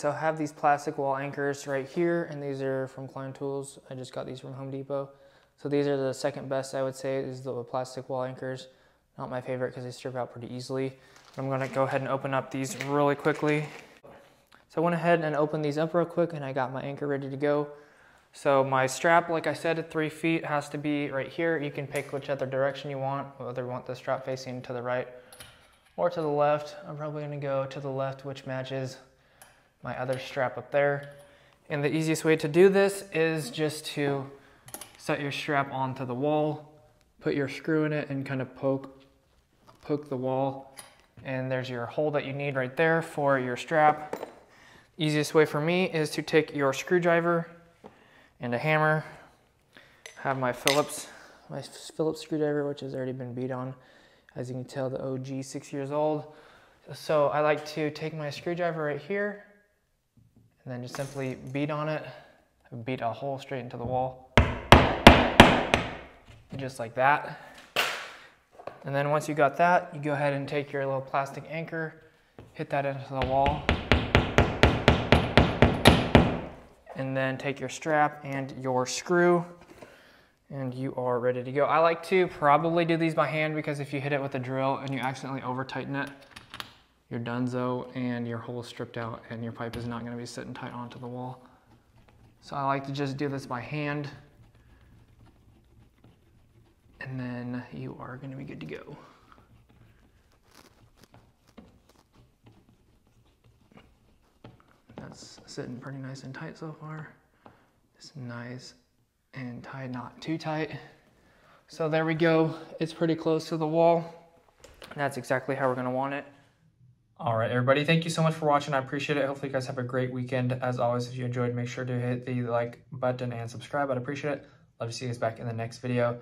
So have these plastic wall anchors right here, and these are from Klein Tools. I just got these from Home Depot. So these are the second best, I would say, is the plastic wall anchors. Not my favorite because they strip out pretty easily. I'm gonna go ahead and open up these really quickly. So I went ahead and opened these up real quick, and I got my anchor ready to go. So my strap, like I said, at 3 feet has to be right here. You can pick whichever direction you want, whether you want the strap facing to the right or to the left. I'm probably gonna go to the left, which matches my other strap up there. And the easiest way to do this is just to set your strap onto the wall, put your screw in it, and kind of poke the wall. And there's your hole that you need right there for your strap. Easiest way for me is to take your screwdriver and a hammer. Have my Phillips screwdriver, which has already been beat on. As you can tell, the OG, 6 years old. So I like to take my screwdriver right here and then just simply beat on it, beat a hole straight into the wall, just like that. And then once you got that, you go ahead and take your little plastic anchor, hit that into the wall, and then take your strap and your screw, and you are ready to go. I like to probably do these by hand, because if you hit it with a drill and you accidentally over tighten it, you're donezo, and your hole's stripped out and your pipe is not gonna be sitting tight onto the wall. So I like to just do this by hand, and then you are gonna be good to go. That's sitting pretty nice and tight so far. Just nice and tight, not too tight. So there we go. It's pretty close to the wall. That's exactly how we're gonna want it. All right, everybody, thank you so much for watching. I appreciate it. Hopefully you guys have a great weekend. As always, if you enjoyed, make sure to hit the like button and subscribe. I'd appreciate it. Love to see you guys back in the next video.